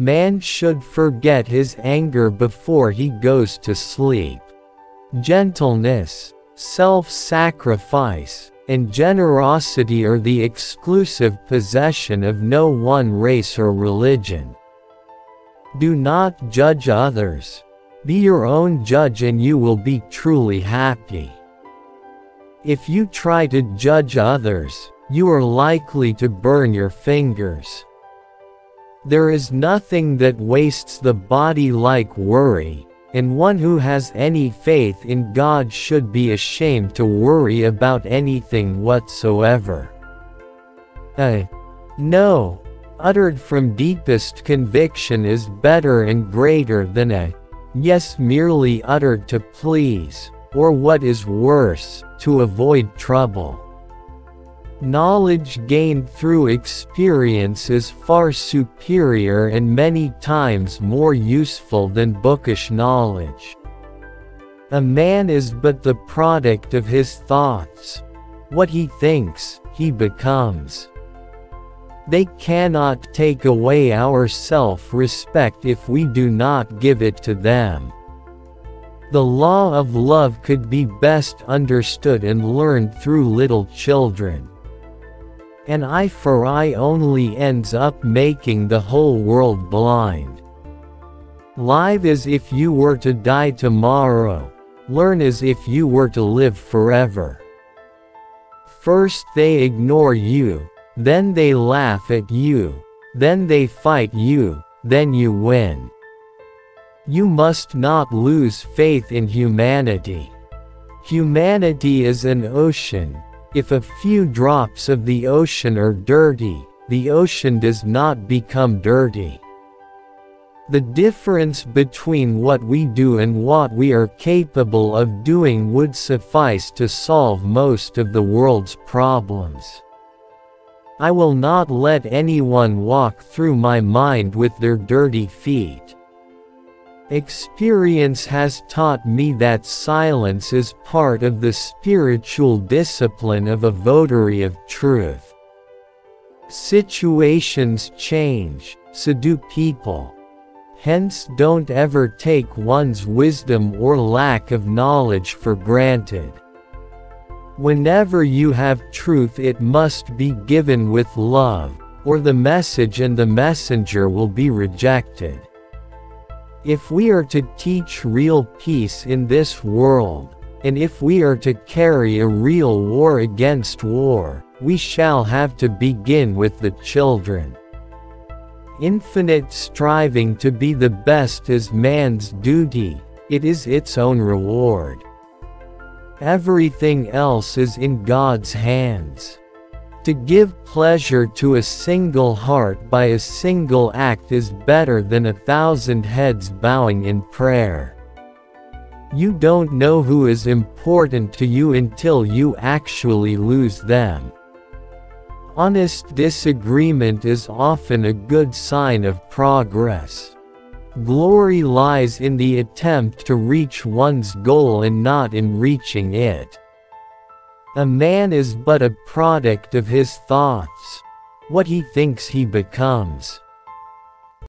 Man should forget his anger before he goes to sleep. Gentleness, self-sacrifice, and generosity are the exclusive possession of no one race or religion. Do not judge others. Be your own judge and you will be truly happy. If you try to judge others, you are likely to burn your fingers. There is nothing that wastes the body like worry, and one who has any faith in God should be ashamed to worry about anything whatsoever. A no, uttered from deepest conviction, is better and greater than a yes merely uttered to please, or what is worse, to avoid trouble. Knowledge gained through experience is far superior and many times more useful than bookish knowledge. A man is but the product of his thoughts. What he thinks, he becomes. They cannot take away our self-respect if we do not give it to them. The law of love could be best understood and learned through little children. An eye for eye only ends up making the whole world blind. Live as if you were to die tomorrow. Learn as if you were to live forever. First they ignore you, then they laugh at you, then they fight you, then you win. You must not lose faith in humanity. Humanity is an ocean. If a few drops of the ocean are dirty, the ocean does not become dirty. The difference between what we do and what we are capable of doing would suffice to solve most of the world's problems. I will not let anyone walk through my mind with their dirty feet. Experience has taught me that silence is part of the spiritual discipline of a votary of truth. Situations change, so do people. Hence, don't ever take one's wisdom or lack of knowledge for granted. Whenever you have truth, it must be given with love, or the message and the messenger will be rejected. If we are to teach real peace in this world, and if we are to carry a real war against war, we shall have to begin with the children. Infinite striving to be the best is man's duty. It is its own reward. Everything else is in God's hands. To give pleasure to a single heart by a single act is better than 1,000 heads bowing in prayer. You don't know who is important to you until you actually lose them. Honest disagreement is often a good sign of progress. Glory lies in the attempt to reach one's goal and not in reaching it. A man is but a product of his thoughts. What he thinks he becomes.